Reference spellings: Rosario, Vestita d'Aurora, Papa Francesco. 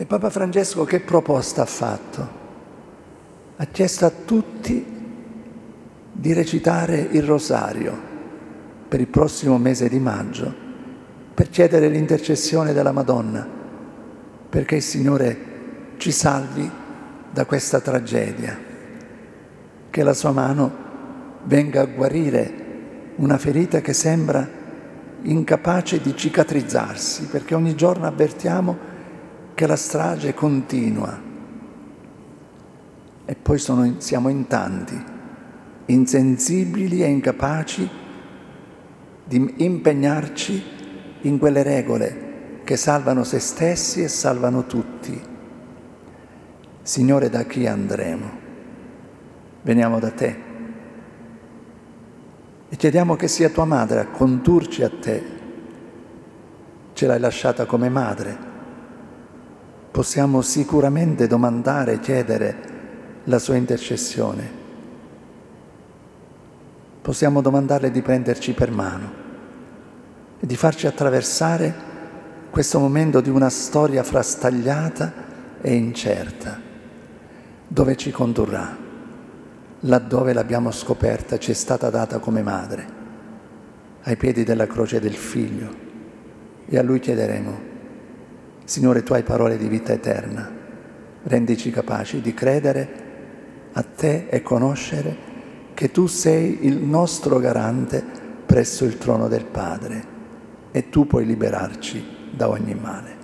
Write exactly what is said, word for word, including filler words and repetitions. E Papa Francesco che proposta ha fatto? Ha chiesto a tutti di recitare il rosario per il prossimo mese di maggio, per chiedere l'intercessione della Madonna, perché il Signore ci salvi da questa tragedia, che la sua mano venga a guarire una ferita che sembra incapace di cicatrizzarsi, perché ogni giorno avvertiamo che la strage continua. E poi sono, siamo in tanti, insensibili e incapaci di impegnarci in quelle regole che salvano se stessi e salvano tutti. Signore, da chi andremo? Veniamo da te e chiediamo che sia tua madre a condurci a te. Ce l'hai lasciata come madre. Possiamo sicuramente domandare, chiedere la sua intercessione. Possiamo domandarle di prenderci per mano e di farci attraversare questo momento di una storia frastagliata e incerta, dove ci condurrà, laddove l'abbiamo scoperta, ci è stata data come madre, ai piedi della croce del Figlio, e a Lui chiederemo: Signore, tu hai parole di vita eterna, rendici capaci di credere a te e conoscere che tu sei il nostro garante presso il trono del Padre e tu puoi liberarci da ogni male.